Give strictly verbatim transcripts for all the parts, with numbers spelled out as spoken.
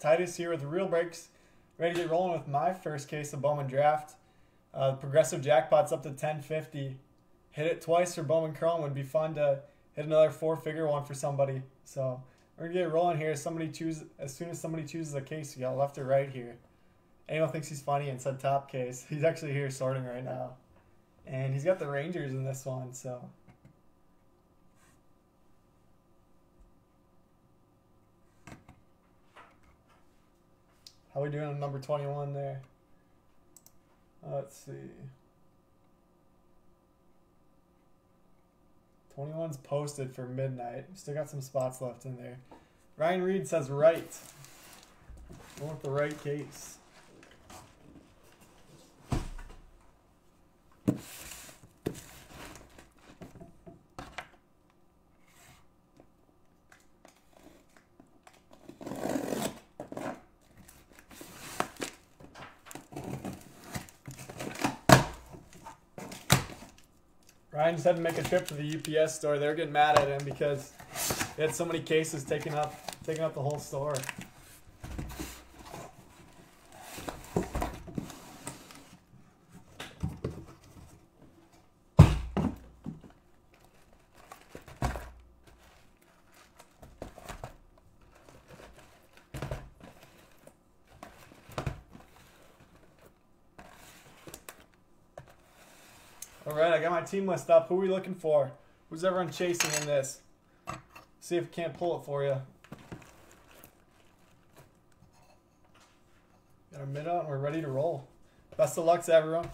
Titus here with the Real Breaks. Ready to get rolling with my first case of Bowman Draft. Uh, progressive jackpot's up to ten fifty. Hit it twice for Bowman Chrome. Would be fun to hit another four-figure one for somebody. So we're going to get rolling here. Somebody choose, as soon as somebody chooses a case, you got left or right here. Anyone thinks he's funny and said top case. He's actually here sorting right now. And he's got the Rangers in this one, so... How are we doing on number twenty-one there? Let's see. twenty-one's posted for midnight. Still got some spots left in there. Ryan Reed says right. I want the right case. Ryan just had to make a trip to the U P S store. They're getting mad at him because he had so many cases taking up taking up the whole store. Alright, I got my team list up. Who are we looking for? Who's everyone chasing in this? See if I can't pull it for you. Got our mid out and we're ready to roll. Best of luck to everyone.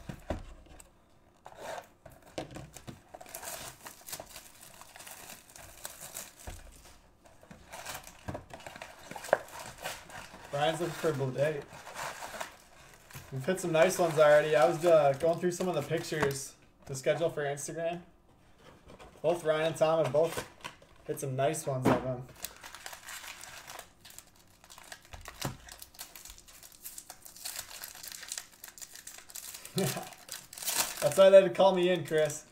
Brian's looking for a Blade. We've hit some nice ones already. I was uh, going through some of the pictures. The schedule for Instagram. Both Ryan and Tom have both hit some nice ones of them. That's why they had to call me in, Chris.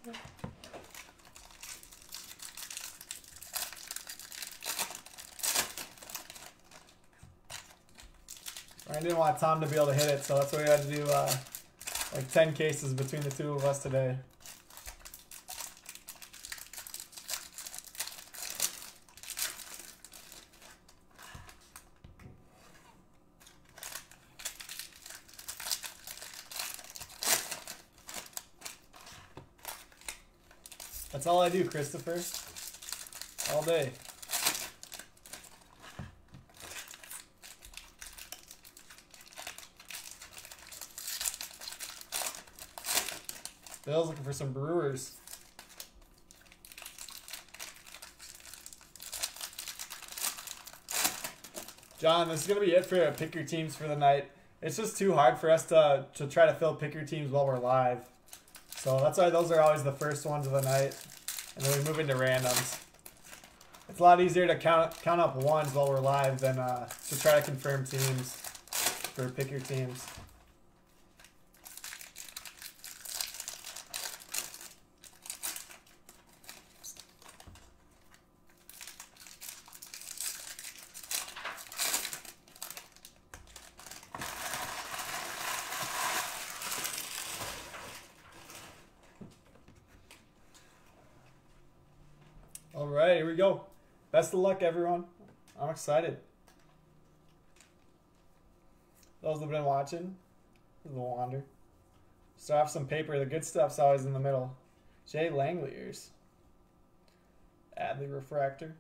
Ryan didn't want Tom to be able to hit it, so that's what we had to do. Uh, Like ten cases between the two of us today. That's all I do, Christopher. All day. Bill's looking for some Brewers. John, this is going to be it for Pick Your Teams for the night. It's just too hard for us to, to try to fill Pick Your Teams while we're live. So that's why those are always the first ones of the night. And then we move into randoms. It's a lot easier to count, count up ones while we're live than uh, to try to confirm teams for Pick Your Teams. Alright, here we go. Best of luck, everyone. I'm excited. Those that have been watching, a little wander. Start off some paper. The good stuff's always in the middle. Jay Langliers. Adley Refractor.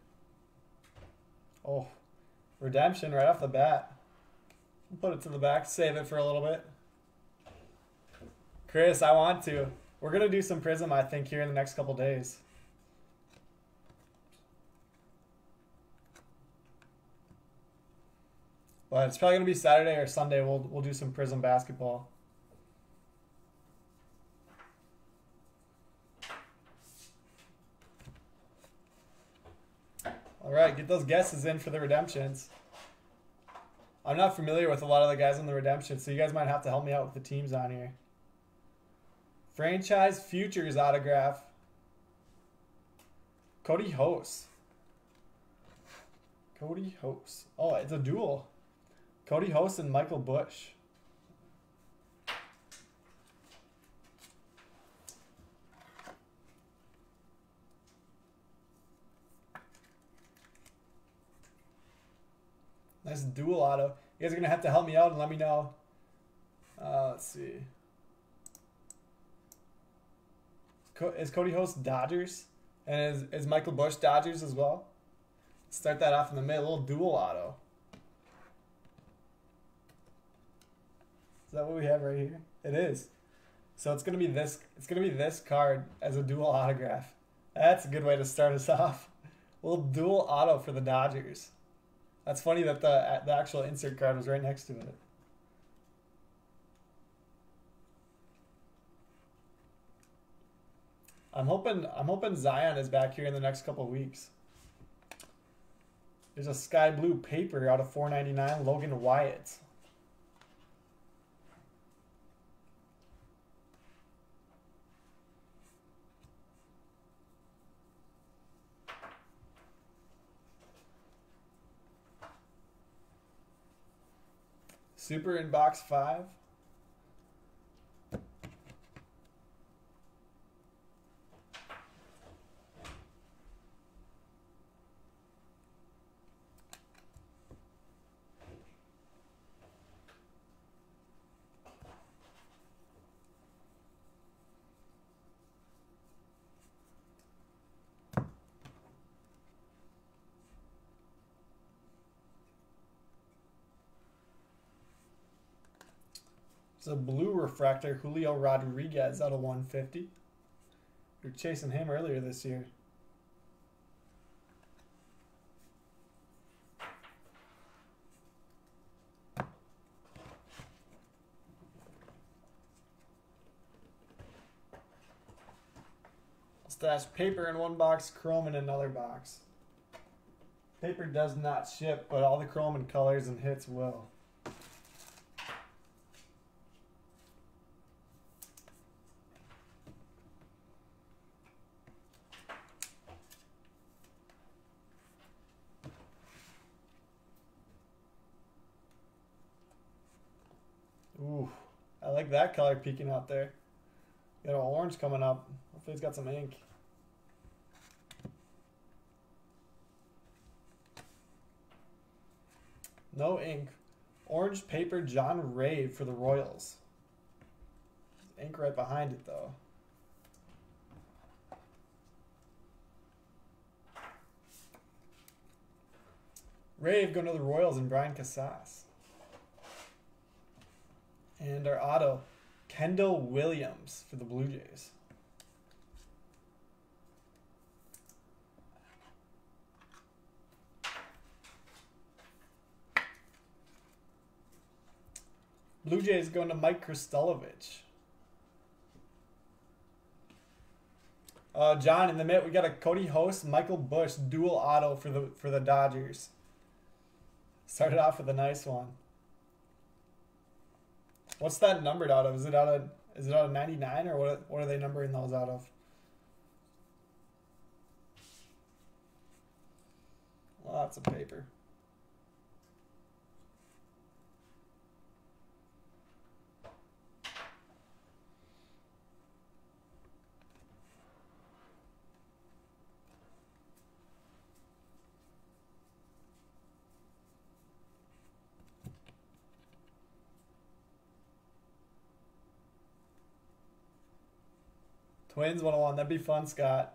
Oh, redemption right off the bat. Put it to the back. Save it for a little bit. Chris, I want to. We're going to do some Prism, I think, here in the next couple days. But it's probably going to be Saturday or Sunday. We'll, we'll do some Prism basketball. All right, get those guesses in for the redemptions. I'm not familiar with a lot of the guys on the redemption, so you guys might have to help me out with the teams on here. Franchise Futures autograph. Cody Hoese. Cody Hoese. Oh, it's a duel. Cody Hoese and Michael Bush. Nice dual auto. You guys are going to have to help me out and let me know. Uh, let's see. Co is Cody Hoese Dodgers? And is, is Michael Bush Dodgers as well? Start that off in the middle. A little dual auto. Is that what we have right here? It is. So it's going to be this. It's going to be this card as a dual autograph. That's a good way to start us off. A little dual auto for the Dodgers. That's funny that the, the actual insert card was right next to it. I'm hoping I'm hoping Zion is back here in the next couple of weeks. There's a sky blue paper out of four ninety-nine, Logan Wyatt. Super in box five. It's a blue refractor, Julio Rodriguez out of one fifty. We were chasing him earlier this year. Stash paper in one box, chrome in another box. Paper does not ship, but all the chrome and colors and hits will. That color peeking out there. Got an orange coming up. Hopefully it's got some ink. No ink. Orange paper John Rave for the Royals. There's ink right behind it though. Rave going to the Royals and Brian Casas. And our auto, Kendall Williams for the Blue Jays. Blue Jays going to Mike Kristolovich. Uh, John, in the mitt, we got a Cody Hoese, Michael Bush dual auto for the for the Dodgers. Started off with a nice one. What's that numbered out of? Is it out of is it out of ninety-nine or what what are they numbering those out of? Lots of paper. Twins one oh one. That'd be fun, Scott.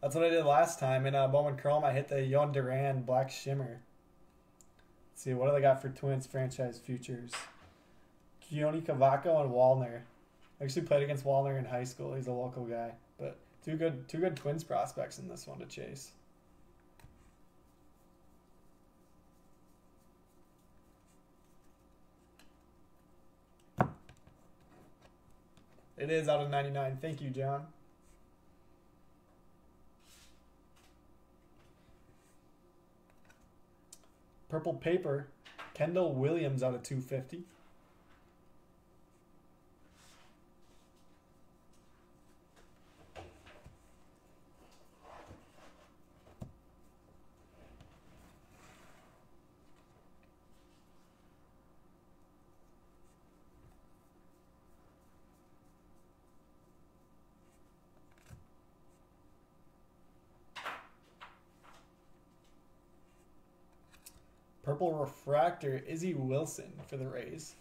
That's what I did last time. In uh, Bowman Chrome, I hit the Yohan Duran Black Shimmer. Let's see, what do they got for Twins franchise futures? Keoni Cavaco and Wallner. I actually played against Wallner in high school. He's a local guy. But two good, two good Twins prospects in this one to chase. It is out of ninety-nine. Thank you, John. Purple paper, Kendall Williams out of two fifty. Purple Refractor, Izzy Wilson for the Rays.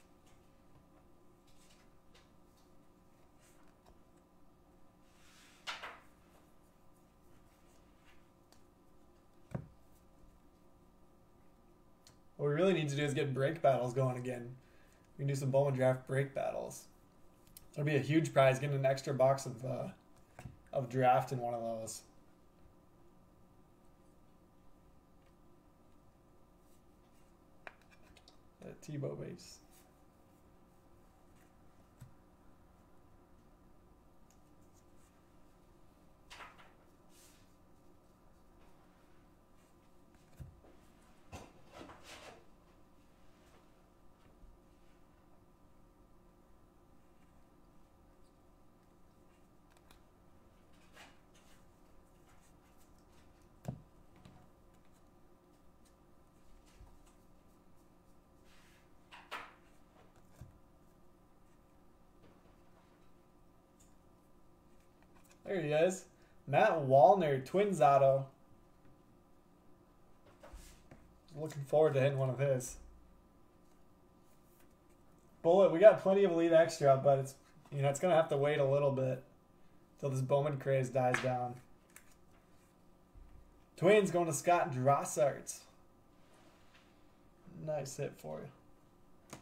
What we really need to do is get break battles going again. We can do some Bowman Draft break battles. It'll be a huge prize, getting an extra box of uh, of draft in one of those. That Tebow base. There he is. Matt Wallner, Twins auto. Looking forward to hitting one of his. Bullet, we got plenty of Elite Extra, but it's you know it's gonna have to wait a little bit till this Bowman craze dies down. Twins going to Scott Drossart. Nice hit for you.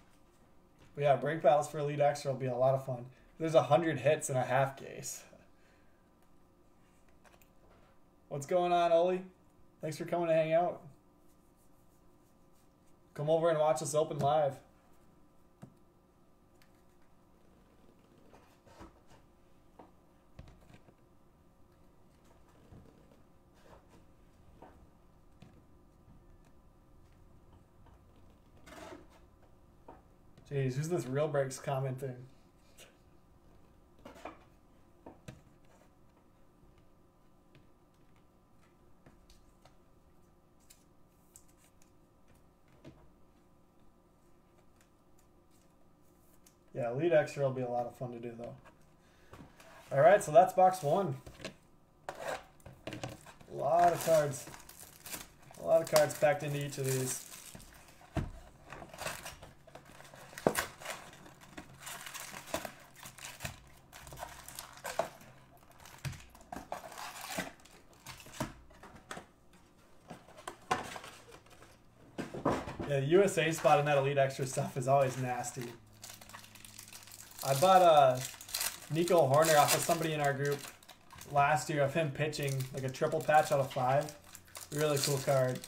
But yeah, break battles for Elite Extra will be a lot of fun. There's a hundred hits in a half case. What's going on, Oli? Thanks for coming to hang out. Come over and watch us open live. Jeez, who's this Real Breaks commenting? Yeah, Elite Extra will be a lot of fun to do, though. All right, so that's box one. A lot of cards. A lot of cards packed into each of these. Yeah, the U S A spot in that Elite Extra stuff is always nasty. I bought uh, Nico Horner off of somebody in our group last year of him pitching, like a triple patch out of five. Really cool card.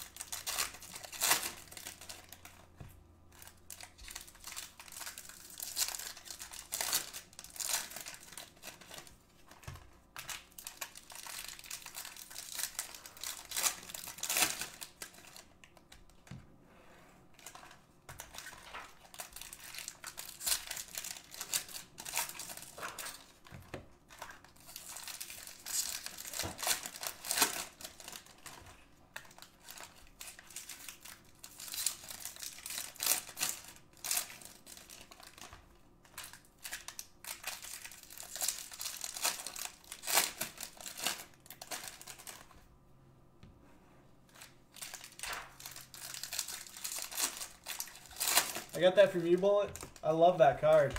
I got that from you, Bullet. I love that card.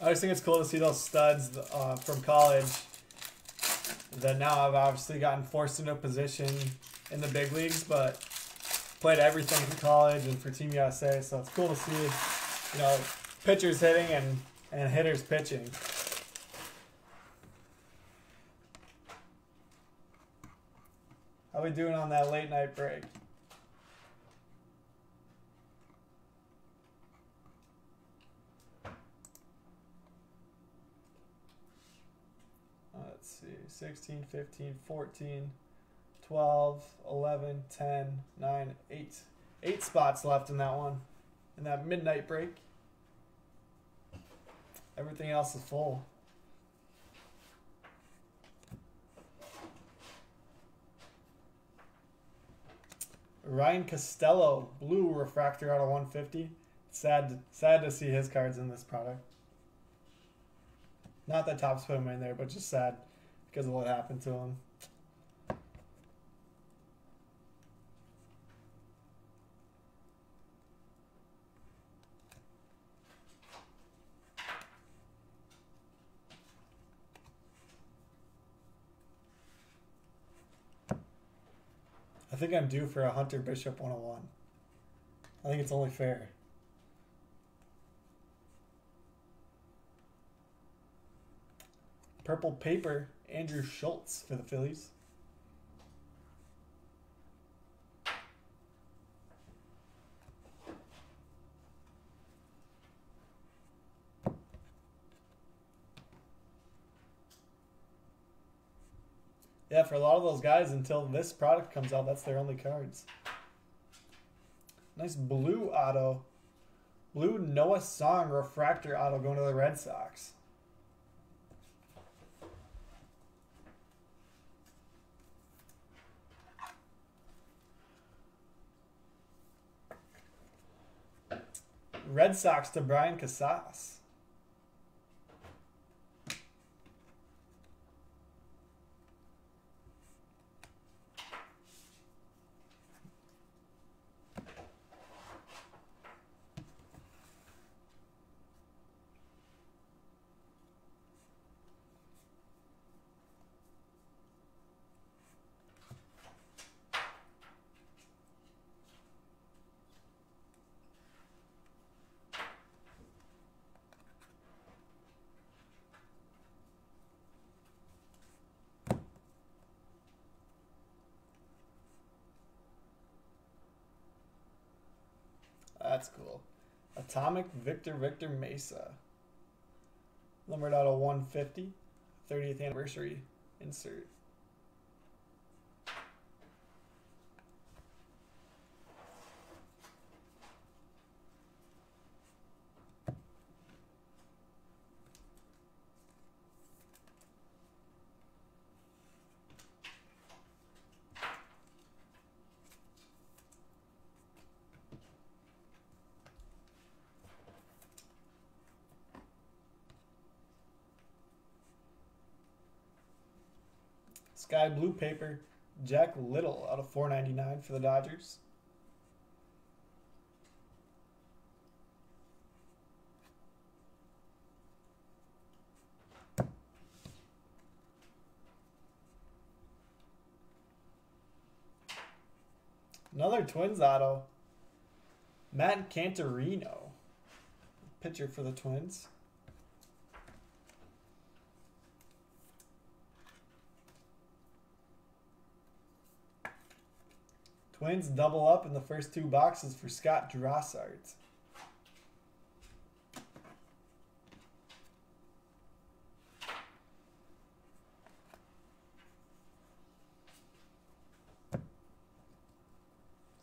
I always think it's cool to see those studs uh, from college that now I've obviously gotten forced into a position in the big leagues, but played everything in college and for Team U S A, so it's cool to see, you know, pitchers hitting and, and hitters pitching. How we doing on that late night break? Let's see, sixteen, fifteen, fourteen, twelve, eleven, ten, nine, eight. Eight spots left in that one, in that midnight break. Everything else is full. Ryan Costello, blue refractor out of one fifty. Sad, sad to see his cards in this product. Not that Topps put him in there, but just sad because of what happened to him. I think I'm due for a Hunter Bishop one oh one. I think it's only fair. Purple paper, Andrew Schultz for the Phillies. Yeah, for a lot of those guys, until this product comes out, that's their only cards. Nice blue auto. Blue Noah Song refractor auto going to the Red Sox. Red Sox to Brian Casas. That's cool. Atomic Victor Victor Mesa. Numbered out of one fifty. thirtieth anniversary. Insert. Sky blue paper, Jack Little out of four ninety-nine for the Dodgers. Another Twins auto, Matt Cantorino, pitcher for the Twins. Twins double up in the first two boxes for Scott Drossart.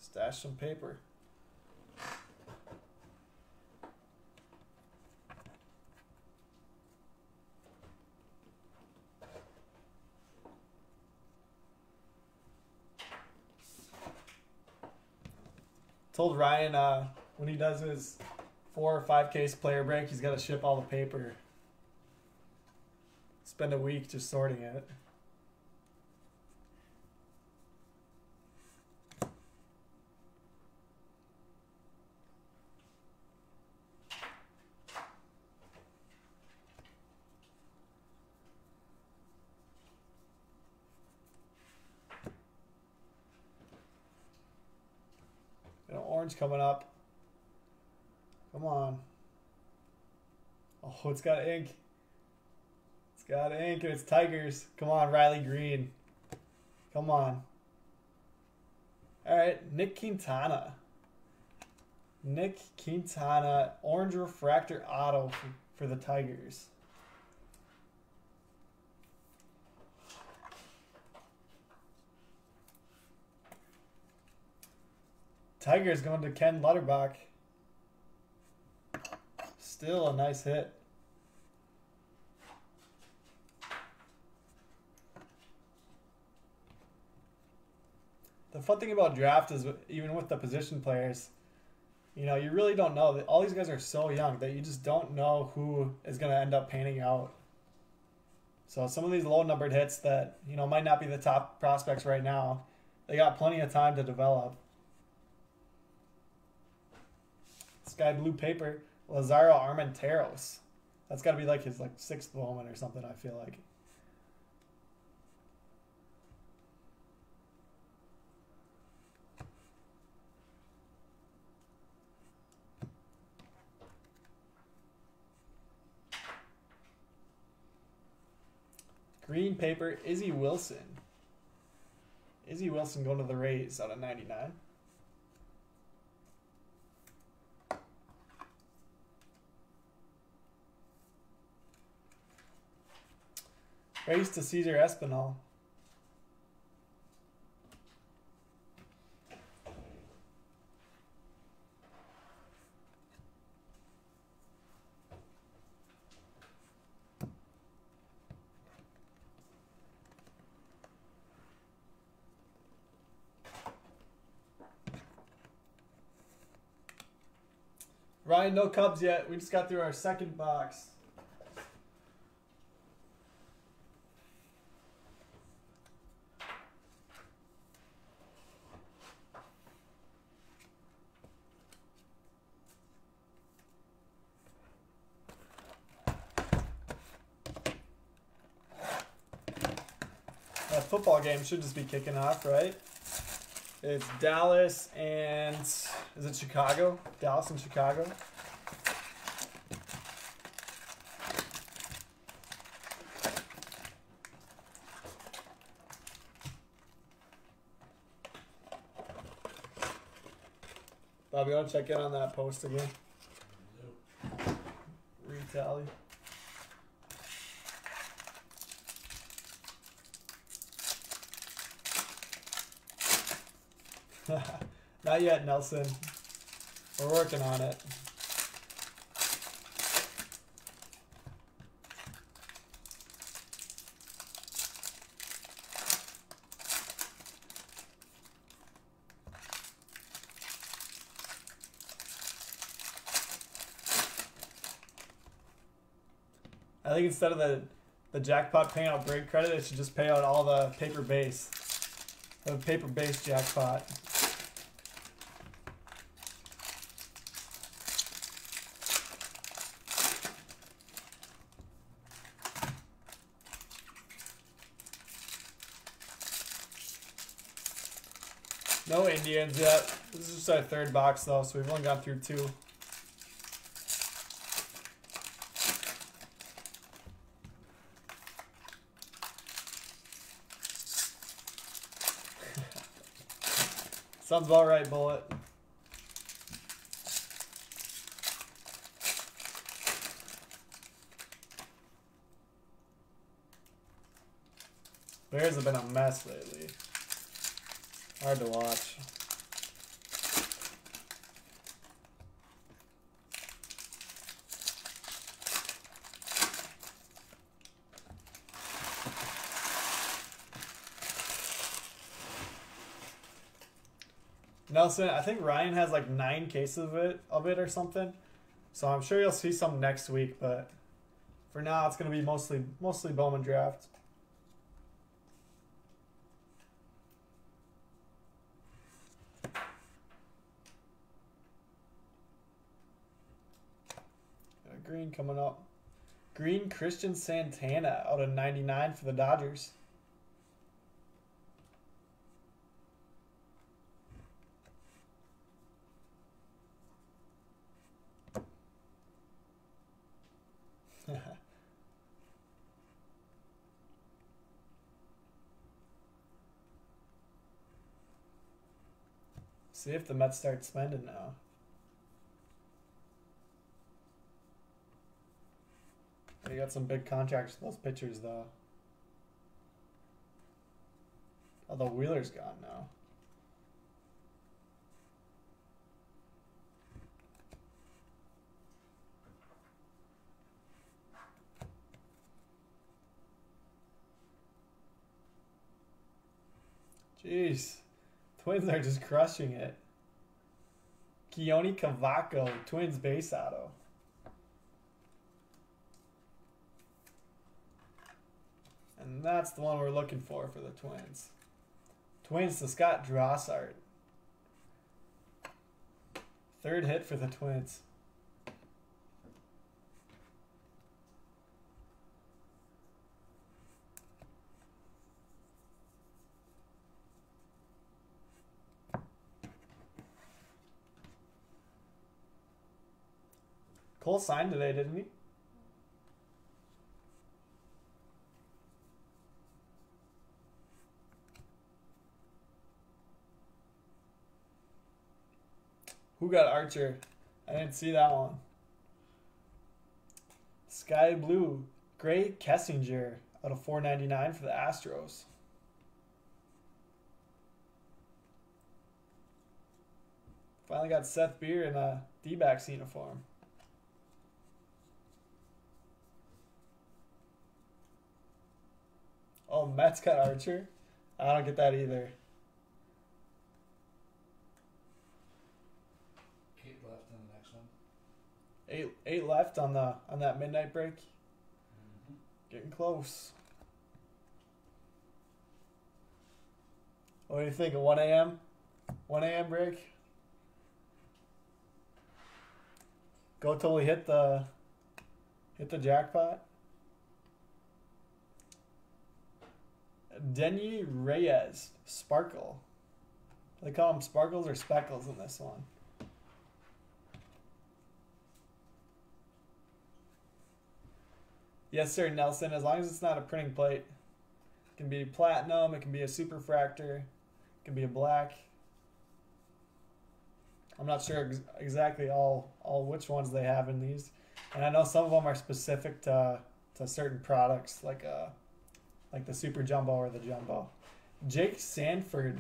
Stash some paper. Told Ryan uh, when he does his four or five case player break, he's got to ship all the paper. Spend a week just sorting it. Coming up. Come on. Oh, it's got ink. It's got ink and it's Tigers. Come on, Riley Green. Come on. All right, Nick Quintana. Nick Quintana, orange refractor auto for, for the Tigers. Tigers going to Ken Lutterbach. Still a nice hit. The fun thing about draft is even with the position players, you know, you really don't know. All these guys are so young that you just don't know who is going to end up panning out. So some of these low-numbered hits that, you know, might not be the top prospects right now, they got plenty of time to develop. Sky blue paper, Lazaro Armenteros. That's got to be like his like sixth Bowman or something, I feel like. Green paper, Izzy Wilson. Izzy Wilson going to the Rays out of ninety-nine. Rays to Cesar Espinal. Ryan, no Cubs yet. We just got through our second box. That football game should just be kicking off, right? It's Dallas and... Is it Chicago? Dallas and Chicago? Bobby, you want to check in on that post again? Retally. Not yet, Nelson. We're working on it. I think instead of the, the jackpot paying out break credit, it should just pay out all the paper base. The paper base jackpot. No Indians yet. This is just our third box though, so we've only gone through two. Sounds about right, Bullet. Bears have been a mess lately. Hard to watch. Nelson, I think Ryan has like nine cases of it, of it or something. So I'm sure you'll see some next week, but for now it's going to be mostly mostly Bowman Draft. Green coming up. Green Christian Santana out of ninety-nine for the Dodgers. See if the Mets start spending now. They got some big contracts for those pitchers, though. Although Wheeler's gone now. Jeez. Twins are just crushing it. Keoni Cavaco, Twins base auto. And that's the one we're looking for for the Twins. Twins to Scott Drossart. Third hit for the Twins. Cole signed today, didn't he? Who got Archer? I didn't see that one. Sky Blue. Gray Kessinger out of four ninety-nine for the Astros. Finally got Seth Beer in a D-backs uniform. Oh, Mets got Archer? I don't get that either. Eight, eight left on the on that midnight break. Mm-hmm. Getting close. What do you think? At one A M? one A M break? Go till we hit the hit the jackpot. Denny Reyes, Sparkle. They call them Sparkles or Speckles in this one. Yes, sir, Nelson. As long as it's not a printing plate. It can be platinum. It can be a superfractor. It can be a black. I'm not sure ex exactly all, all which ones they have in these. And I know some of them are specific to, to certain products, like uh, like the Super Jumbo or the Jumbo. Jake Sanford,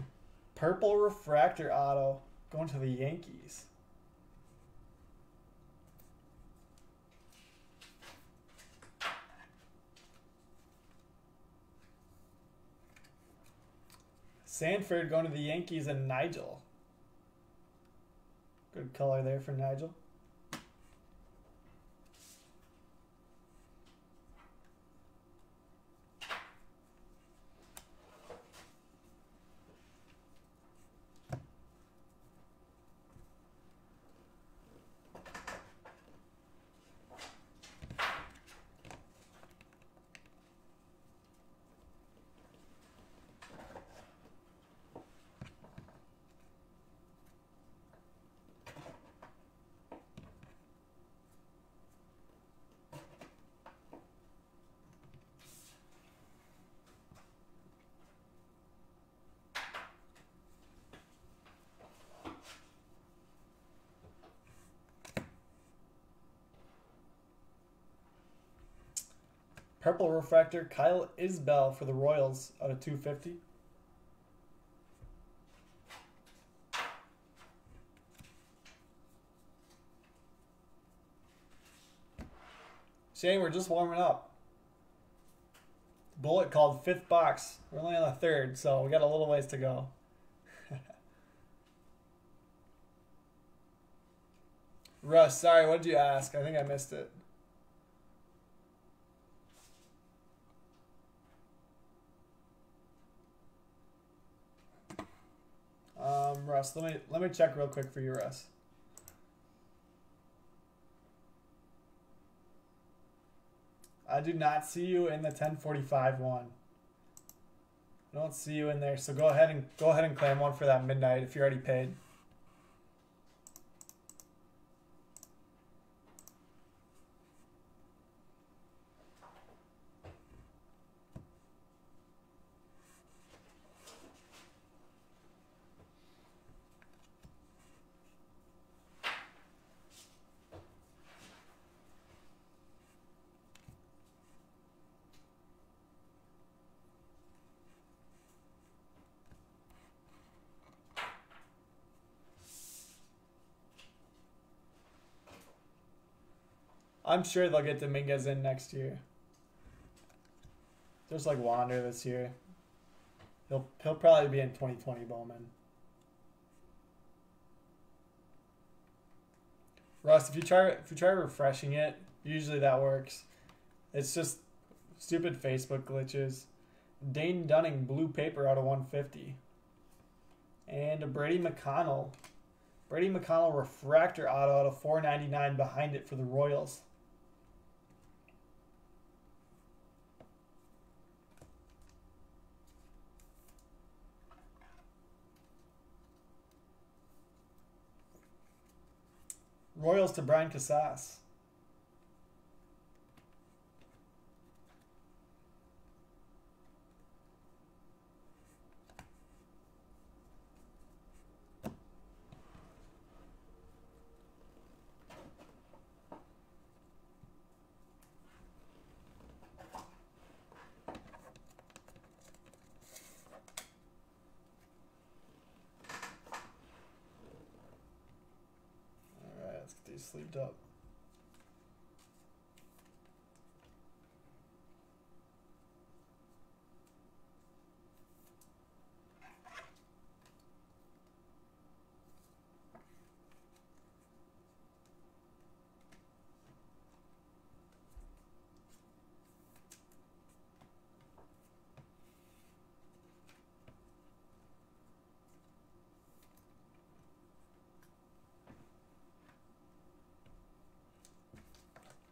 purple refractor auto, going to the Yankees. Sanford going to the Yankees and Nigel. Good color there for Nigel. Purple refractor, Kyle Isbell for the Royals out of two fifty. Shane, we're just warming up. Bullet called fifth box. We're only on the third, so we got a little ways to go. Russ, sorry, what did you ask? I think I missed it. Um, Russ, let me let me check real quick for you, Russ. I do not see you in the ten forty-five one. I don't see you in there, so go ahead and go ahead and claim one for that midnight if you already paid. I'm sure they'll get Dominguez in next year. Just like Wander this year. He'll, he'll probably be in twenty twenty Bowman. Russ, if you try if you try refreshing it, usually that works. It's just stupid Facebook glitches. Dane Dunning, blue paper out of one fifty. And a Brady McConnell. Brady McConnell refractor auto out of four ninety-nine behind it for the Royals. Royals to Brian Casas. Sleeved up.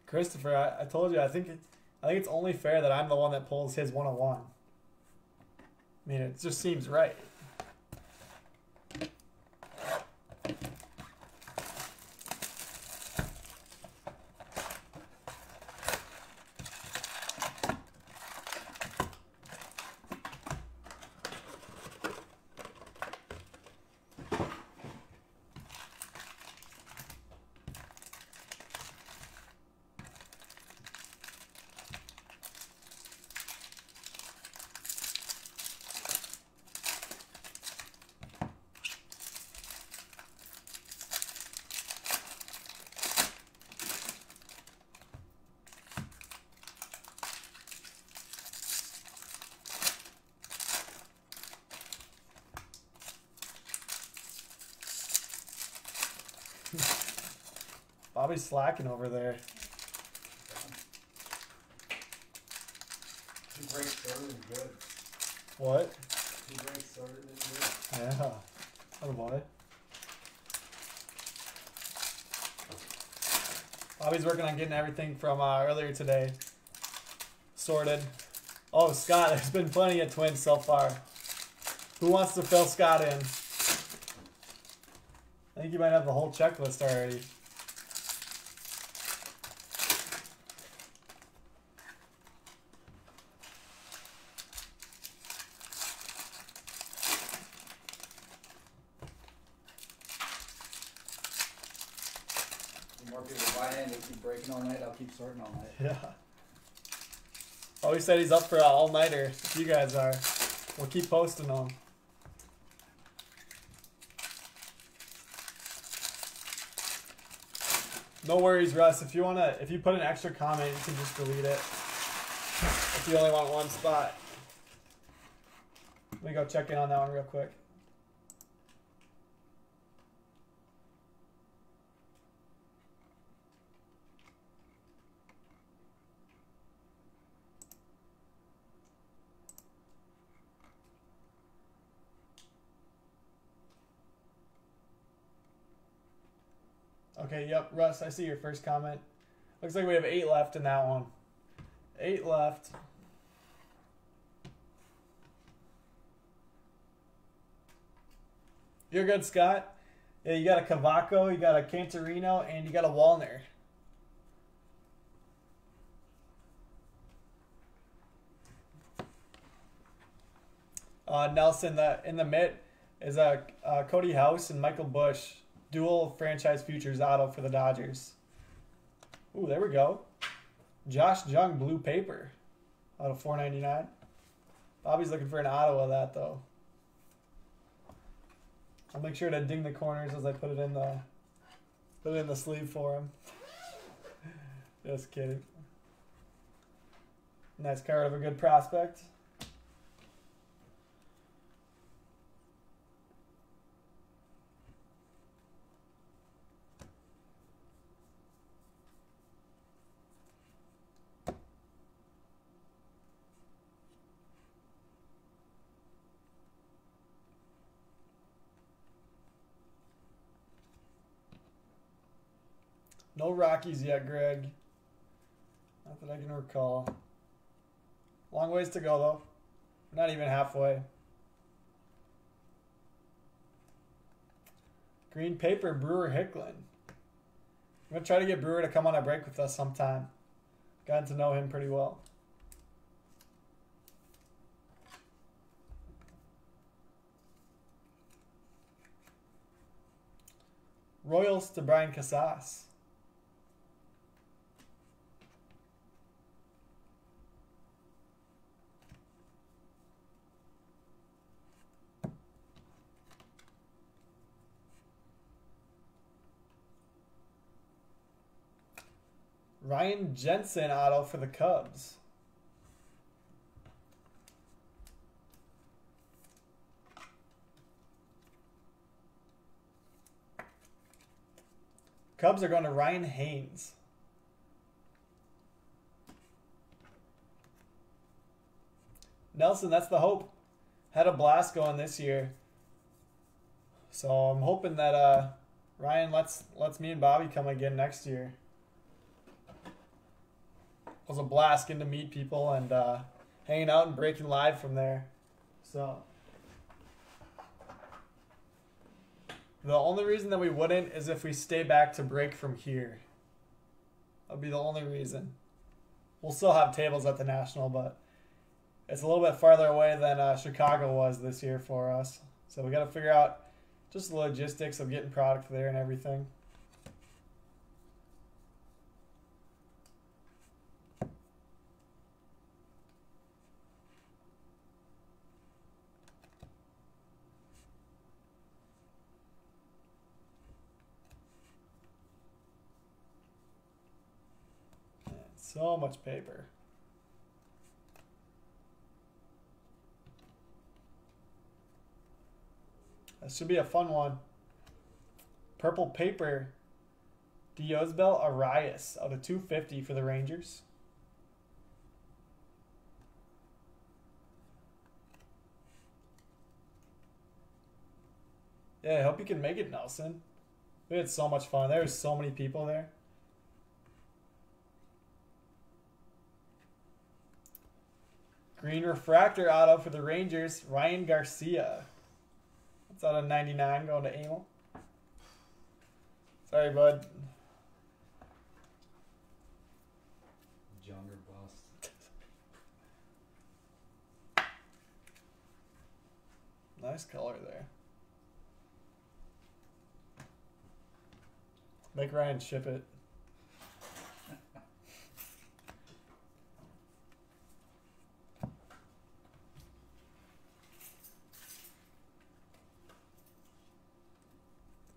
Christopher, I, I told you, I think it, I think it's only fair that I'm the one that pulls his one oh one. I mean, it just seems right. Bobby's slacking over there. He breaks third and good. What? He breaks third and good. Yeah. Oh boy. Bobby's working on getting everything from uh, earlier today sorted. Oh, Scott, there's been plenty of twins so far. Who wants to fill Scott in? I think you might have the whole checklist already. The more people buy in, they keep breaking all night, I'll keep sorting all night. Yeah. Oh, he said he's up for an all-nighter. If you guys are, we'll keep posting them. No worries, Russ. If you wanna, if you put an extra comment, you can just delete it. If you only want one spot. Let me go check in on that one real quick. Okay, yep, Russ, I see your first comment. Looks like we have eight left in that one. Eight left. You're good, Scott. Yeah, you got a Cavaco, you got a Cantorino, and you got a Wallner. Uh, Nelson, the, in the mitt is a uh, Cody Hoese and Michael Bush. Dual franchise futures auto for the Dodgers. Ooh, there we go. Josh Jung, blue paper, out of four ninety-nine. Bobby's looking for an auto of that though. I'll make sure to ding the corners as I put it in the put it in the sleeve for him. Just kidding. Nice card of a good prospect. No Rockies yet, Greg. Not that I can recall. Long ways to go, though. Not even halfway. Green paper, Brewer Hicklin. I'm going to try to get Brewer to come on a break with us sometime. Gotten to know him pretty well. Royals to Brian Casas. Ryan Jensen auto for the Cubs. Cubs are going to Ryan Haynes. Nelson, that's the hope. Had a blast going this year. So I'm hoping that uh, Ryan lets, lets me and Bobby come again next year. It was a blast getting to meet people and uh, hanging out and breaking live from there. So the only reason that we wouldn't is if we stay back to break from here. That would be the only reason. We'll still have tables at the National, but it's a little bit farther away than uh, Chicago was this year for us. So we got to figure out just the logistics of getting product there and everything. So much paper. That should be a fun one. Purple paper. Diosbel Arias out of two fifty for the Rangers. Yeah, I hope you can make it, Nelson. We had so much fun. There were so many people there. Green refractor auto for the Rangers, Ryan Garcia. That's out of ninety-nine, going to Emil. Sorry, bud. Younger bust. Nice color there. Make Ryan ship it.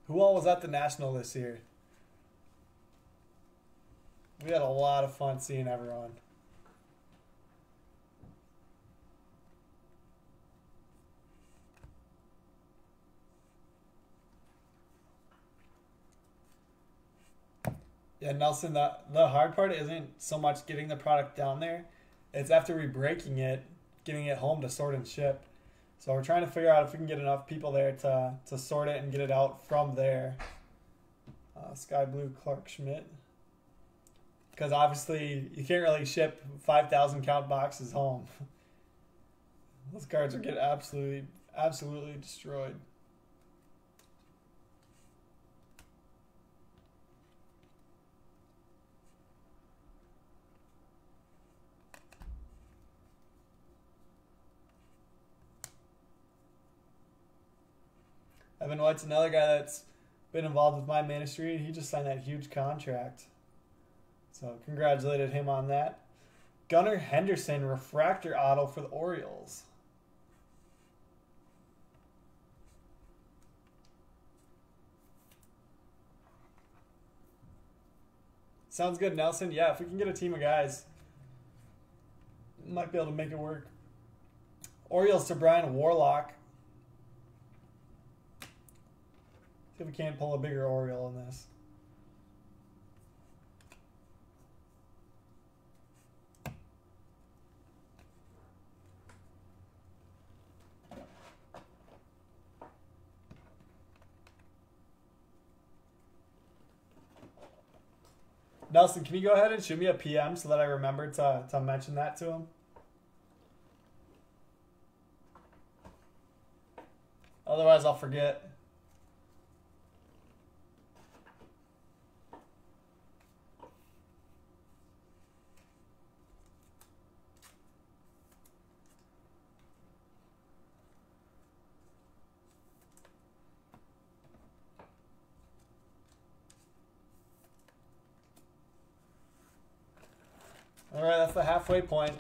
Who all was at the National this year? We had a lot of fun seeing everyone. Yeah, Nelson, the, the hard part isn't so much getting the product down there. It's after we breaking it, getting it home to sort and ship. So we're trying to figure out if we can get enough people there to, to sort it and get it out from there. Uh, Sky Blue Clark Schmidt. Because obviously you can't really ship five thousand count boxes home. Those cards will get absolutely, absolutely destroyed. Evan White's another guy that's been involved with my ministry, and he just signed that huge contract. So congratulated him on that. Gunnar Henderson, refractor auto for the Orioles. Sounds good, Nelson. Yeah, if we can get a team of guys, might be able to make it work. Orioles to Brian Warlock. See if we can't pull a bigger Oriole in this. Nelson, can you go ahead and shoot me a P M so that I remember to, to mention that to him? Otherwise, I'll forget. All right, that's the halfway point.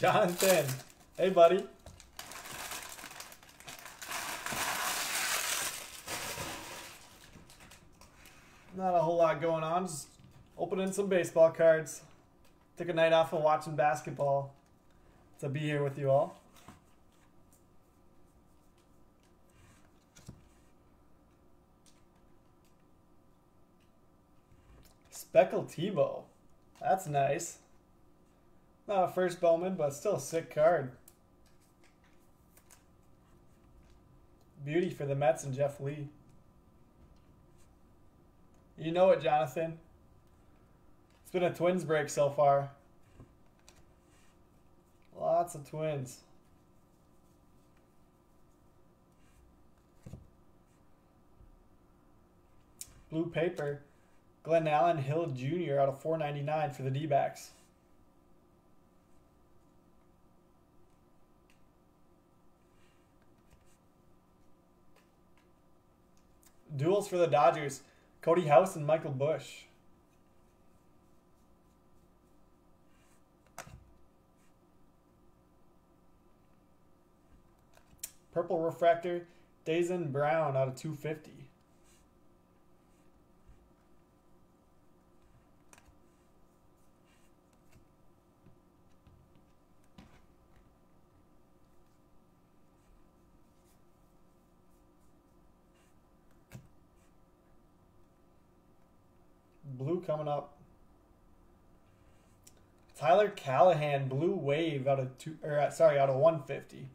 Jonathan, hey buddy. Not a whole lot going on, just opening some baseball cards. Took a night off of watching basketball to be here with you all. Speckle Tebow, that's nice. Not a first Bowman, but still a sick card. Beauty for the Mets and Jeff Lee. You know it, Jonathan. It's been a Twins break so far. Lots of Twins. Blue paper. Glenn Allen Hill Junior out of four ninety-nine for the D-backs. Duels for the Dodgers, Cody Hoese and Michael Bush. Purple refractor, Dazen Brown out of two fifty. Coming up, Tyler Callahan blue wave out of two or sorry out of one fifty.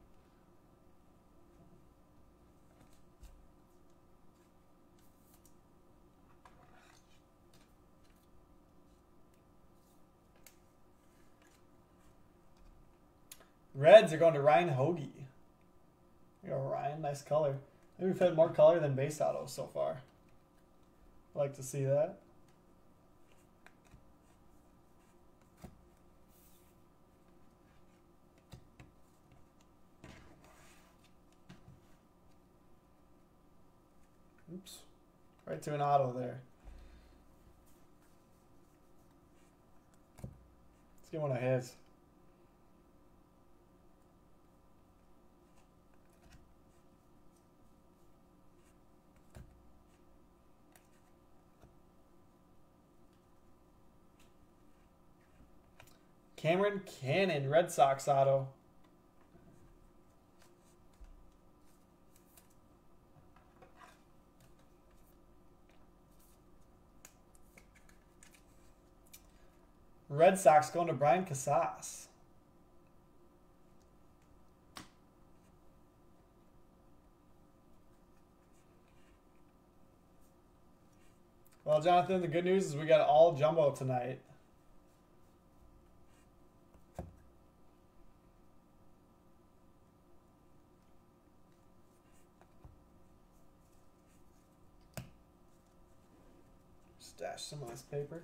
Reds are going to Ryan Hoge. There you go, Ryan. Nice color. Maybe we've had more color than base auto so far. I'd like to see that. Oops, right to an auto there. Let's get one of his. Cameron Cannon, Red Sox auto. Red Sox going to Brian Casas. Well, Jonathan, the good news is we got all jumbo tonight. Stash some of this paper.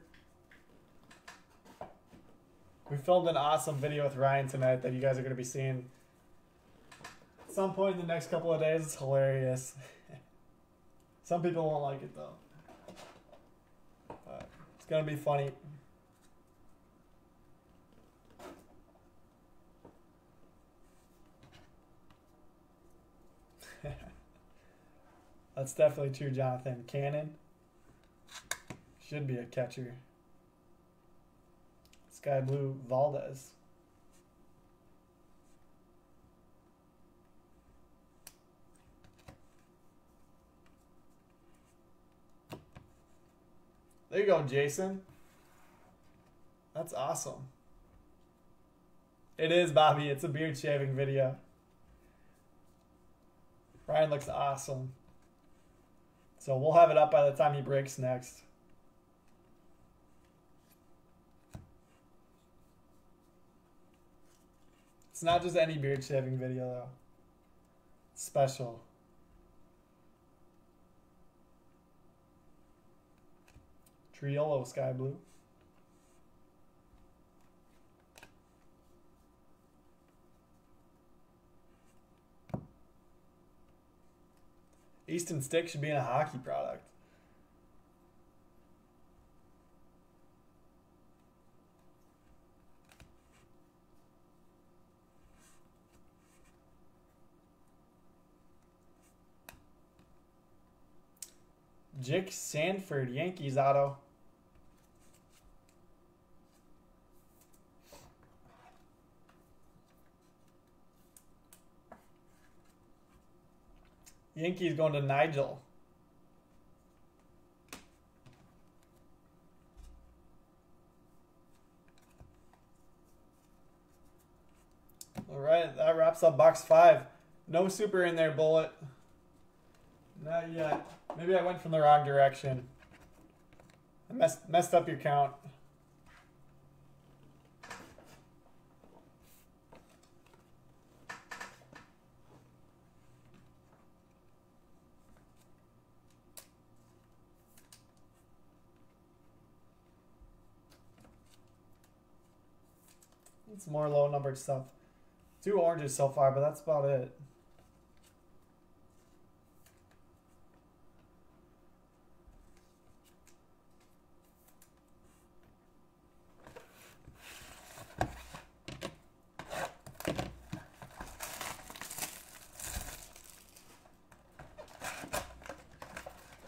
We filmed an awesome video with Ryan tonight that you guys are going to be seeing at some point in the next couple of days. It's hilarious. Some people won't like it, though. But it's going to be funny. That's definitely true, Jonathan. Cannon should be a catcher. Sky Blue Valdez. There you go, Jason. That's awesome. It is, Bobby. It's a beard shaving video. Ryan looks awesome. So we'll have it up by the time he breaks next. It's not just any beard shaving video, though. It's special. Triolo Sky Blue. Easton Stick should be in a hockey product. Jake Sanford, Yankees auto. Yankees going to Nigel. All right, that wraps up box five. No super in there, Bullet. Not yet. Maybe I went from the wrong direction. I messed, messed up your count. It's more low numbered stuff. Two oranges so far, but that's about it.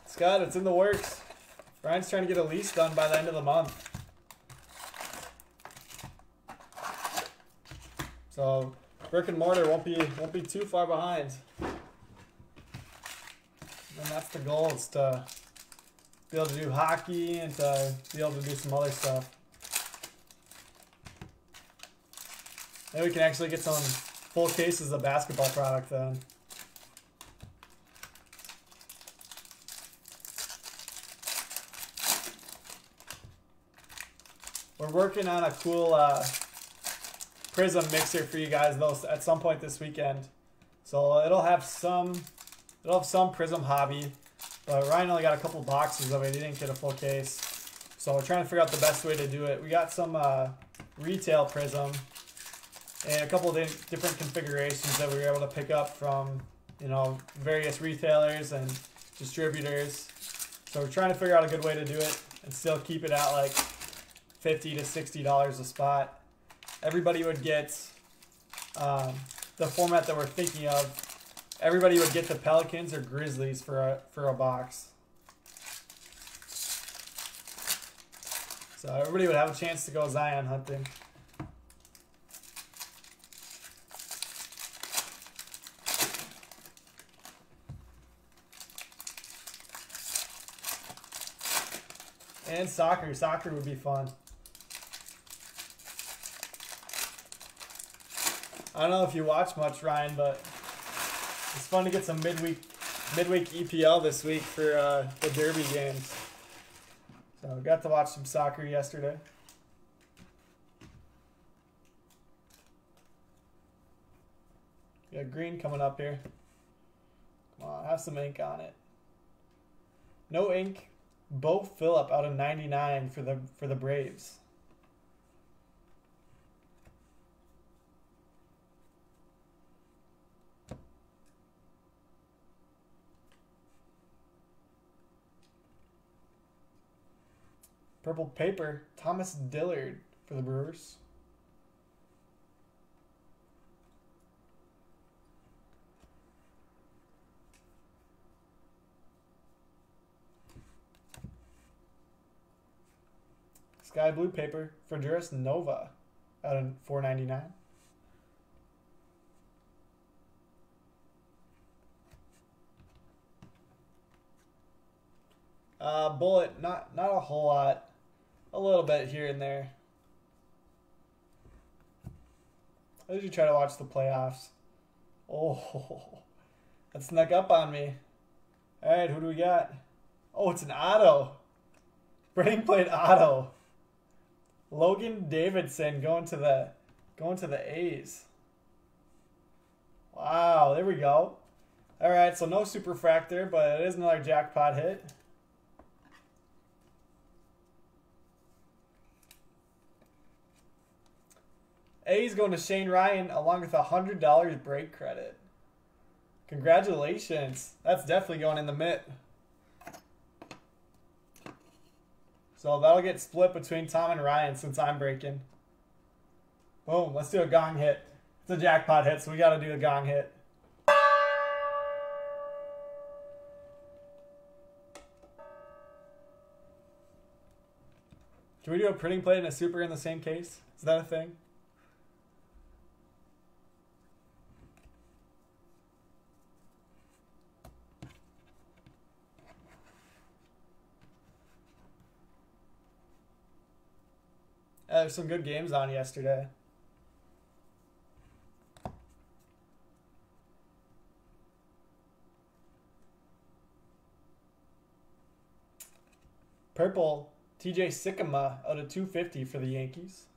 Scott, it's in the works. Ryan's trying to get a lease done by the end of the month. So brick and mortar won't be won't be too far behind. And that's the goal, is to be able to do hockey and to be able to do some other stuff. Then we can actually get some full cases of basketball product then. We're working on a cool uh, prism mixer for you guys though at some point this weekend, so it'll have some it'll have some prism hobby, but Ryan only got a couple boxes of it. He didn't get a full case, so we're trying to figure out the best way to do it. We got some uh, retail prism and a couple of different configurations that we were able to pick up from, you know, various retailers and distributors. So we're trying to figure out a good way to do it and still keep it at like fifty to sixty dollars a spot. Everybody would get um, the format that we're thinking of. Everybody would get the Pelicans or Grizzlies for a, for a box. So everybody would have a chance to go Zion hunting. And soccer. Soccer would be fun. I don't know if you watch much, Ryan, but it's fun to get some midweek midweek E P L this week for uh, the Derby games. So got to watch some soccer yesterday. We got green coming up here. Come on, have some ink on it. No ink. Bo Phillip out of ninety-nine for the for the Braves. Purple paper, Thomas Dillard for the Brewers. Sky blue paper, Ferduras Nova out of four ninety-nine. Uh, bullet, not not a whole lot. A little bit here and there. I usually try to watch the playoffs. Oh, that snuck up on me. All right, who do we got? Oh, it's an Otto. Brandon played Otto. Logan Davidson going to the going to the A's. Wow, there we go. All right, so no superfractor, but it is another jackpot hit. A's going to Shane Ryan along with a hundred dollars break credit. Congratulations. That's definitely going in the mitt. So that'll get split between Tom and Ryan since I'm breaking. Boom, let's do a gong hit. It's a jackpot hit, so we gotta do a gong hit. Can we do a printing plate and a super in the same case? Is that a thing? Uh, There's some good games on yesterday. Purple, T J Sikkema out of two fifty for the Yankees.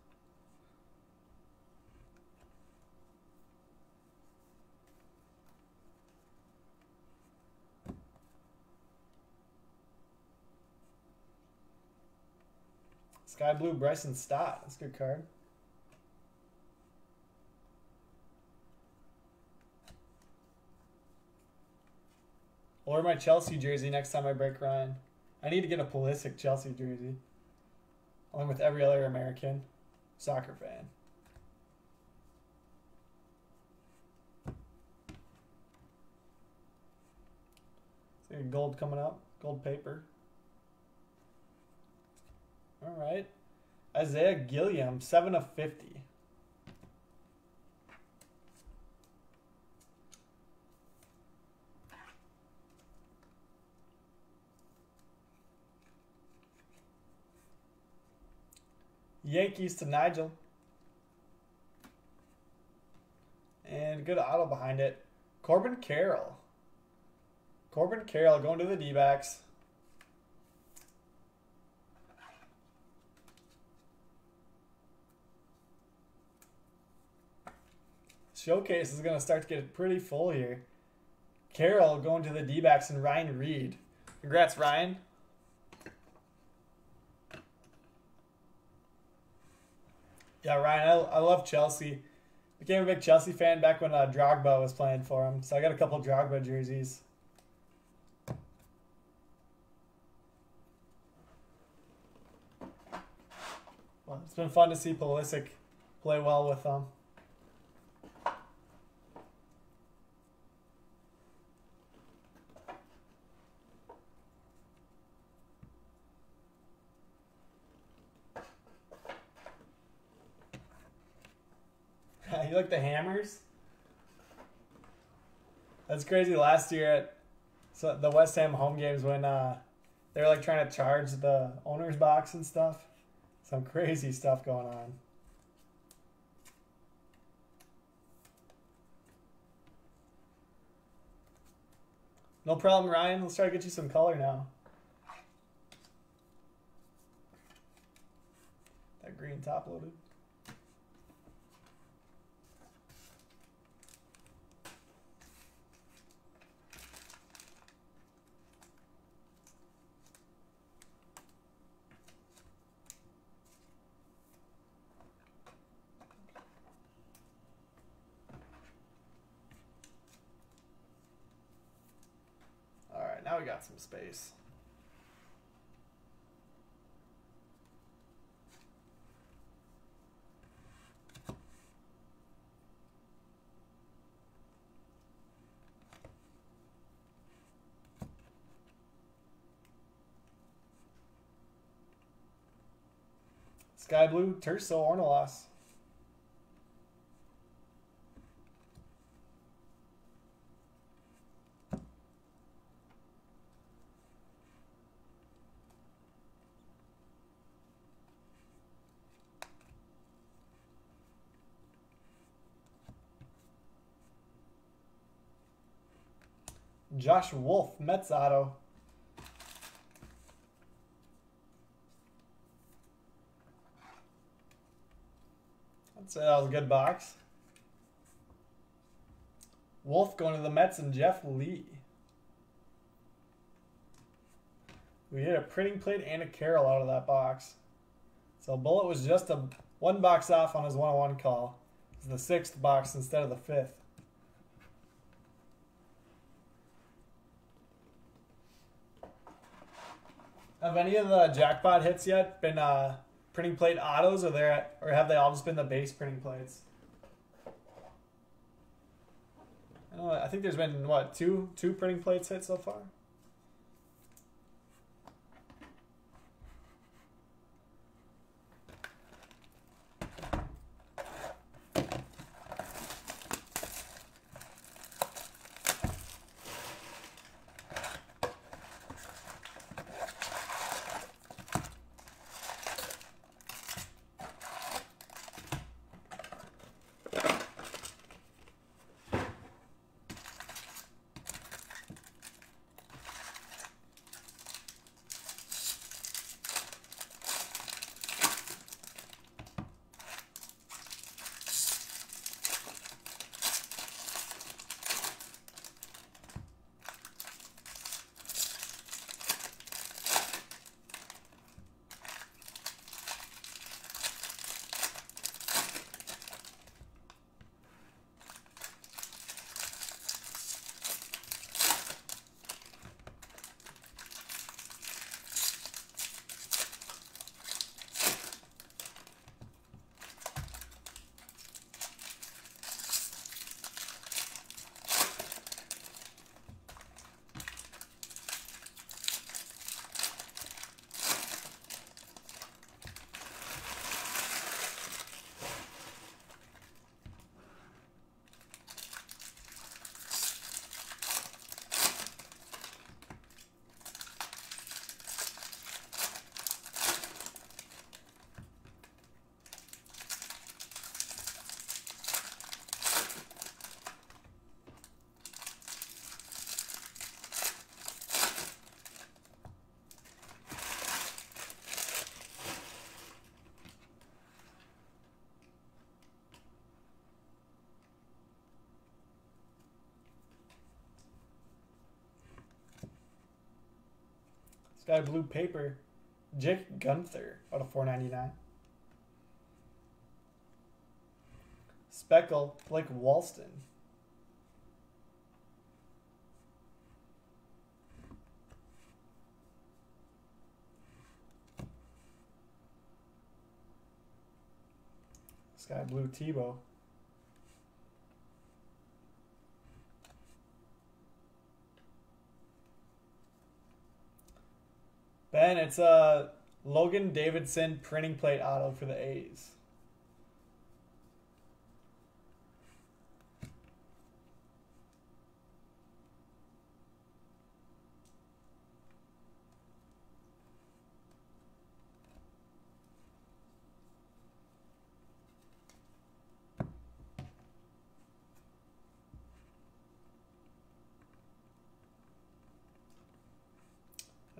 Sky blue, Bryson Stott. That's a good card. I'll wear my Chelsea jersey next time I break Ryan. I need to get a Pulisic Chelsea jersey. Along with every other American soccer fan. Is there gold coming up? Gold paper. All right, Isaiah Gilliam, seven of fifty. Yankees to Nigel, and good auto behind it. Corbin Carroll. Corbin Carroll going to the D-backs. Showcase is going to start to get pretty full here. Carroll going to the D-backs and Ryan Reed. Congrats, Ryan. Yeah, Ryan, I, I love Chelsea. Became a big Chelsea fan back when uh, Drogba was playing for him. So I got a couple Drogba jerseys. Well, it's been fun to see Pulisic play well with them. You like the hammers? That's crazy. Last year at so the West Ham home games when uh, They're like trying to charge the owner's box and stuff. Some crazy stuff going on. No problem, Ryan. Let's try to get you some color now. That green top loaded. We got some space. Sky blue, Terso Ornelas. Josh Wolf, Mets auto. I'd say that was a good box. Wolf going to the Mets and Jeff Lee. We hit a printing plate and a Carroll out of that box. So Bullet was just a one box off on his one oh one call. It's the sixth box instead of the fifth. Have any of the jackpot hits yet been uh, printing plate autos, or there, or have they all just been the base printing plates? I don't know, I think there's been what two two printing plates hit so far. Sky blue paper, Jake Gunther out of four ninety-nine. Speckle, Blake Walston. Sky blue Tebow. Ben, it's a Logan Davidson printing plate auto for the A's.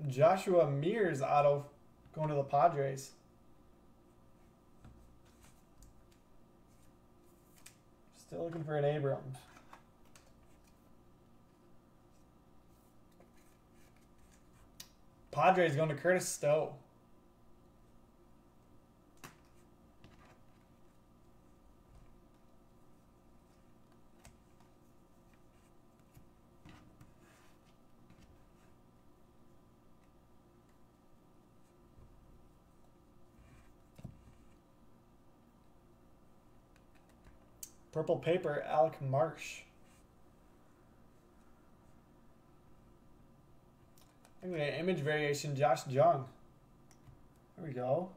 Joshua Mears auto going to the Padres. Still looking for an Abrams. Padres going to Curtis Stowe. Purple paper, Alec Marsh. I'm going to get image variation, Josh Jung. There we go.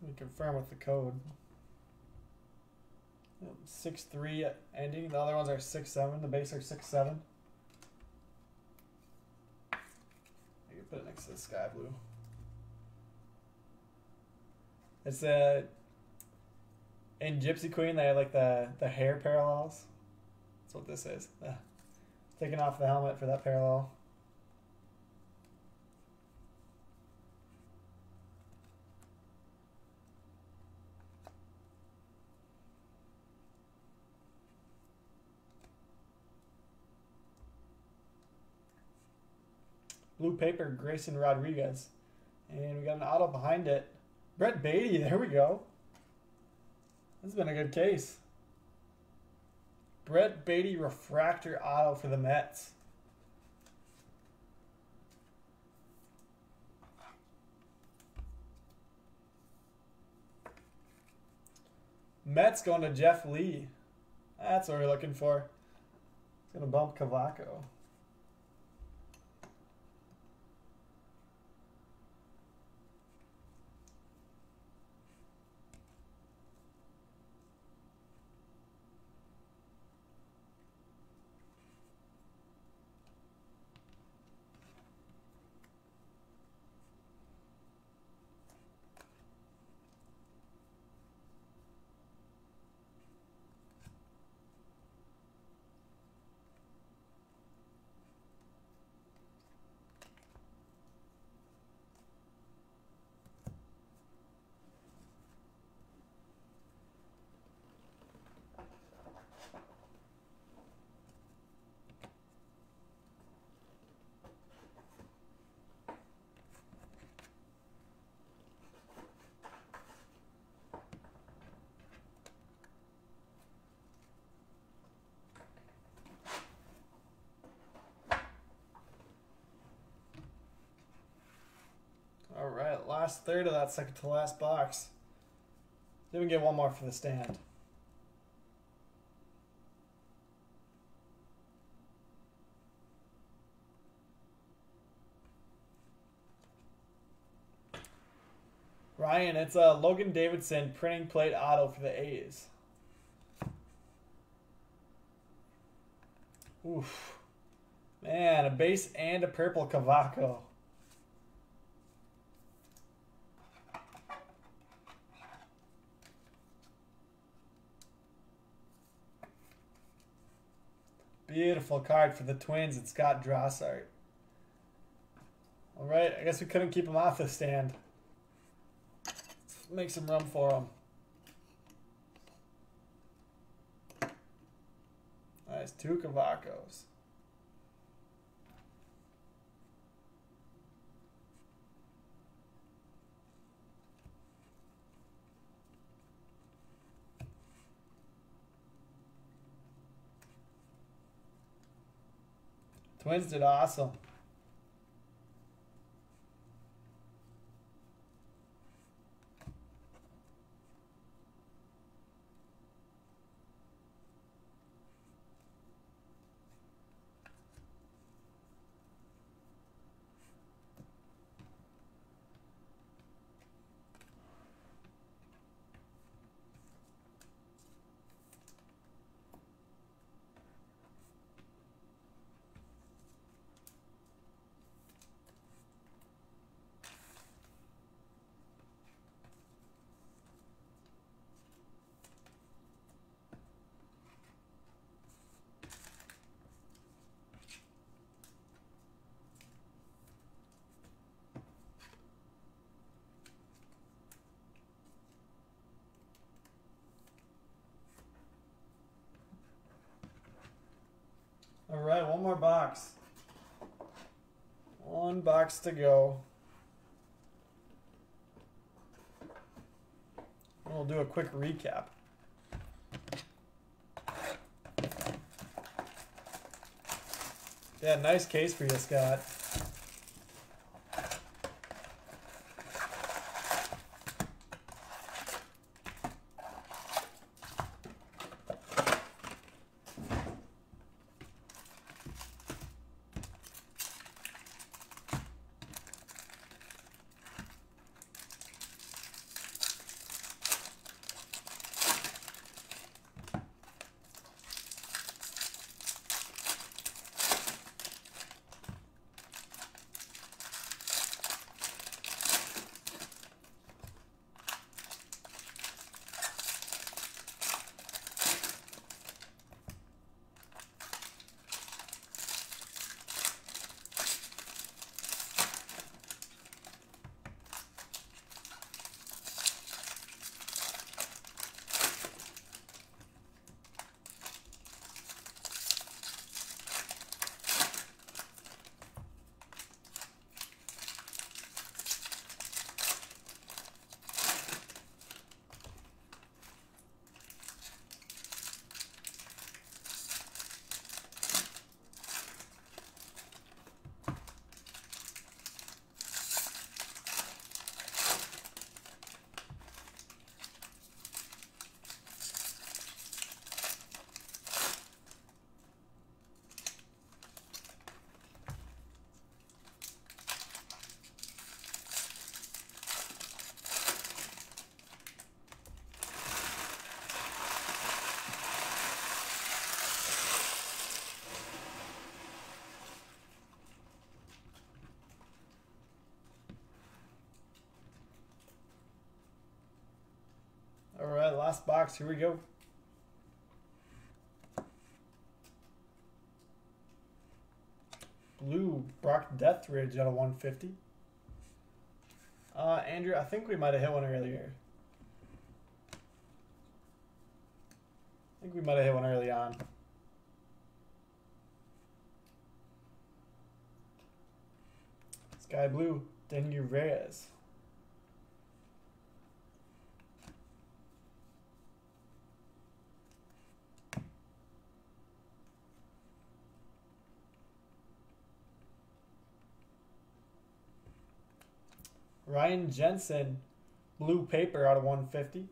Let me confirm with the code. six three ending. The other ones are six seven. The base are six seven. I can put it next to the sky blue. It's a, in Gypsy Queen they have like the, the hair parallels. That's what this is. Uh, taking off the helmet for that parallel. Blue paper, Grayson Rodriguez. And we got an auto behind it. Brett Baty, there we go. This has been a good case. Brett Baty refractor auto for the Mets. Mets going to Jeff Lee. That's what we're looking for. It's going to bump Cavaco. Alright, last third of that second to last box. Then we get one more for the stand. Ryan, it's a Logan Davidson printing plate auto for the A's. Oof. Man, a base and a purple Cavaco. Beautiful card for the Twins. It's Scott Drossart. All right, I guess we couldn't keep him off the stand. Let's make some room for him. Nice, two Cavacos. Twins did awesome. One more box. One box to go. We'll do a quick recap. Yeah, nice case for you, Scott. Last box, here we go. Blue Brock Deathridge out of one fifty. Uh, Andrew, I think we might have hit one earlier. I think we might have hit one early on. Sky Blue, Denny Reyes. Ryan Jensen, blue paper out of one fifty.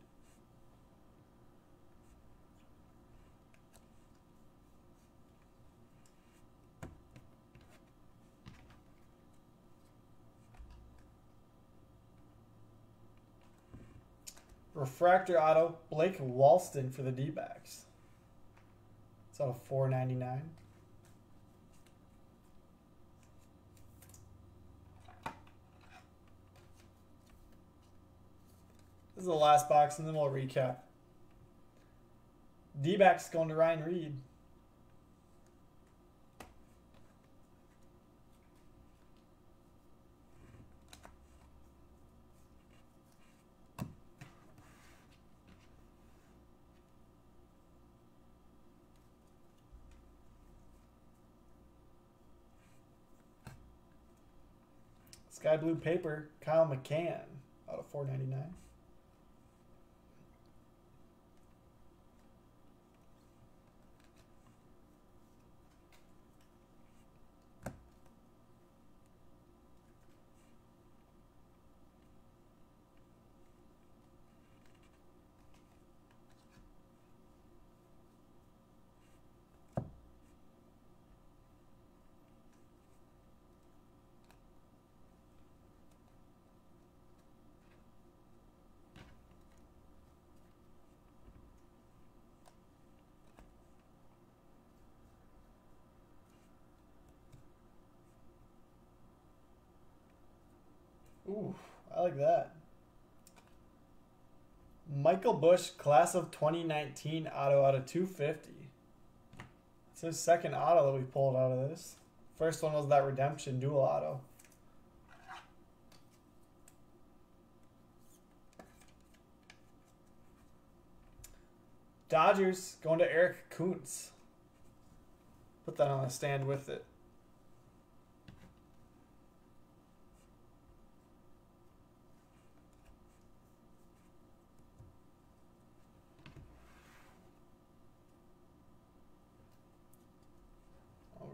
Refractor auto, Blake Walston for the D-backs. It's out of four ninety-nine. This is the last box, and then we'll recap. D-backs going to Ryan Reed. Sky Blue Paper, Kyle McCann out of four ninety-nine. Ooh, I like that. Michael Bush, class of twenty nineteen auto out of two fifty. It's his second auto that we pulled out of this. First one was that redemption dual auto. Dodgers going to Eric Kuntz. Put that on a stand with it.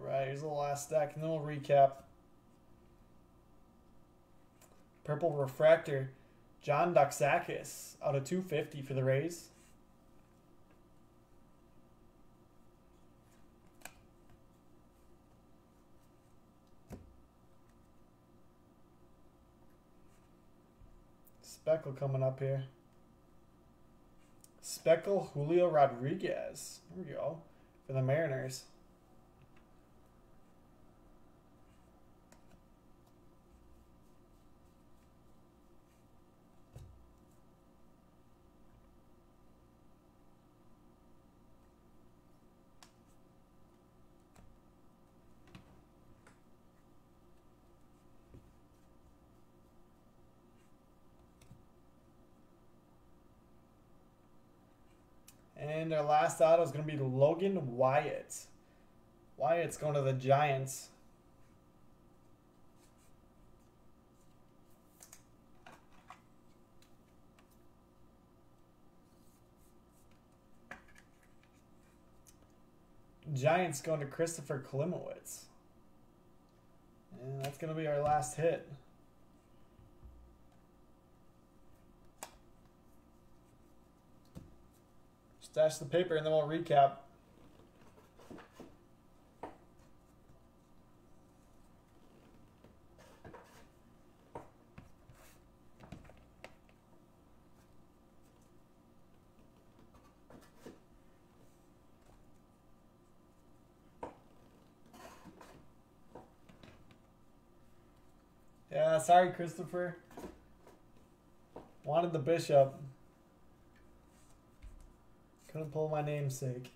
Here's the last stack, and then we'll recap. Purple Refractor, John Doxakis, out of two fifty for the Rays. Speckle coming up here. Speckle Julio Rodriguez. There we go. For the Mariners. And our last auto is going to be Logan Wyatt. Wyatt's going to the Giants. Giants going to Christopher Klimowicz. And that's going to be our last hit. Stash the paper, and then we'll recap. Yeah, sorry, Christopher. Wanted the Bishop. Couldn't pull my namesake.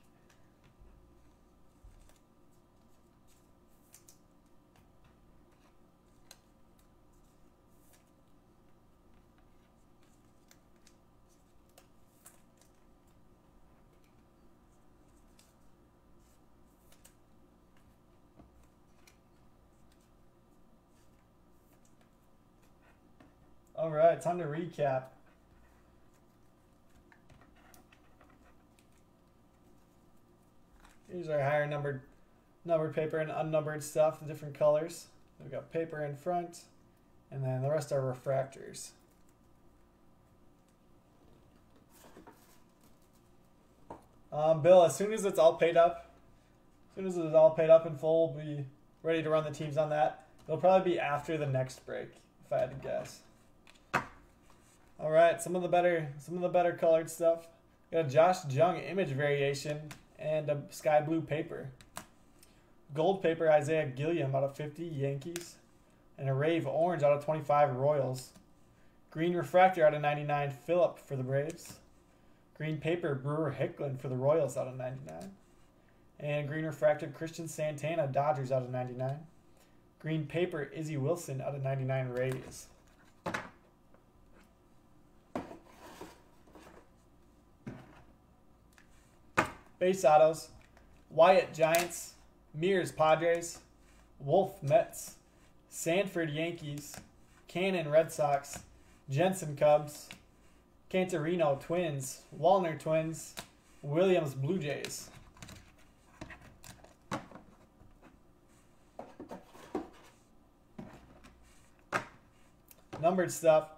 All right, time to recap. Here's our higher numbered numbered paper and unnumbered stuff, the different colors. We've got paper in front, and then the rest are refractors. Um, Bill, as soon as it's all paid up, as soon as it's all paid up in full, we'll be ready to run the teams on that. It'll probably be after the next break, if I had to guess. All right, some of the better, some of the better colored stuff. We got a Josh Jung image variation. And a sky blue paper. Gold paper, Isaiah Gilliam out of fifty, Yankees. And a Rave Orange out of twenty-five, Royals. Green Refractor out of ninety-nine, Phillip for the Braves. Green paper, Brewer Hicklin for the Royals out of ninety-nine. And Green Refractor, Christian Santana, Dodgers out of ninety-nine. Green paper, Izzy Wilson out of ninety-nine, Rays. Base autos, Wyatt Giants, Mears Padres, Wolf Mets, Sanford Yankees, Cannon Red Sox, Jensen Cubs, Cantorino Twins, Wallner Twins, Williams Blue Jays. Numbered stuff,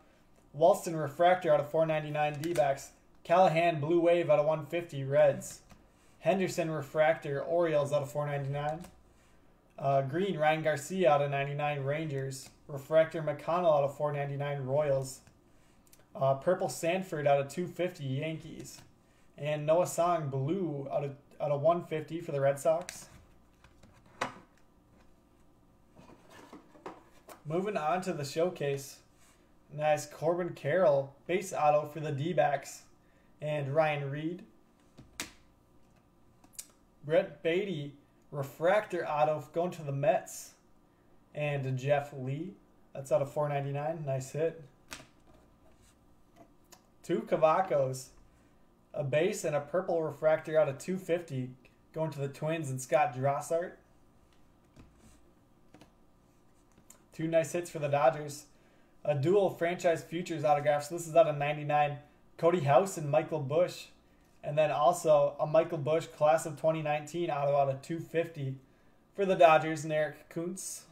Walston Refractor out of four ninety-nine, D-backs, Callahan Blue Wave out of one fifty, Reds. Henderson Refractor, Orioles out of four ninety-nine. Uh, Green, Ryan Garcia out of ninety-nine, Rangers. Refractor, McConnell out of four ninety-nine, Royals. Uh, Purple, Sanford out of two fifty, Yankees. And Noah Song, Blue, out of, out of one fifty for the Red Sox. Moving on to the showcase. Nice Corbin Carroll, base auto for the D-backs. And Ryan Reed. Brett Baty, refractor auto going to the Mets, and Jeff Lee. That's out of four ninety-nine. Nice hit. Two Cavacos, a base and a purple refractor out of two fifty. Going to the Twins and Scott Drossart. Two nice hits for the Dodgers. A dual franchise futures autograph. So this is out of ninety-nine. Cody Hoese and Michael Bush. And then also a Michael Bush class of twenty nineteen out of, out of two fifty for the Dodgers and Eric Kuntz.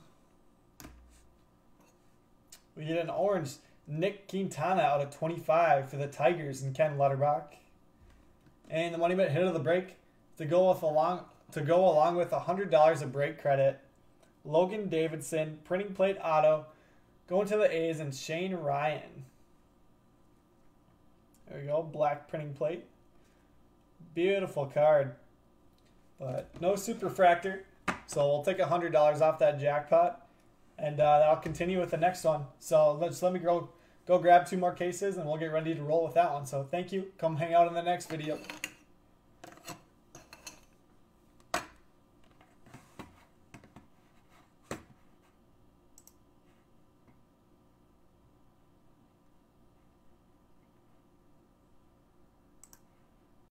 We get an orange Nick Quintana out of twenty-five for the Tigers and Ken Lutterbach. And the money bit hit of the break to go with along to go along with one hundred dollars of break credit. Logan Davidson, printing plate auto, going to the A's, and Shane Ryan. There we go, black printing plate. Beautiful card. But no superfractor, so we'll take one hundred dollars off that jackpot, and uh, I'll continue with the next one. So let's, let me go, go grab two more cases, and we'll get ready to roll with that one. So thank you. Come hang out in the next video.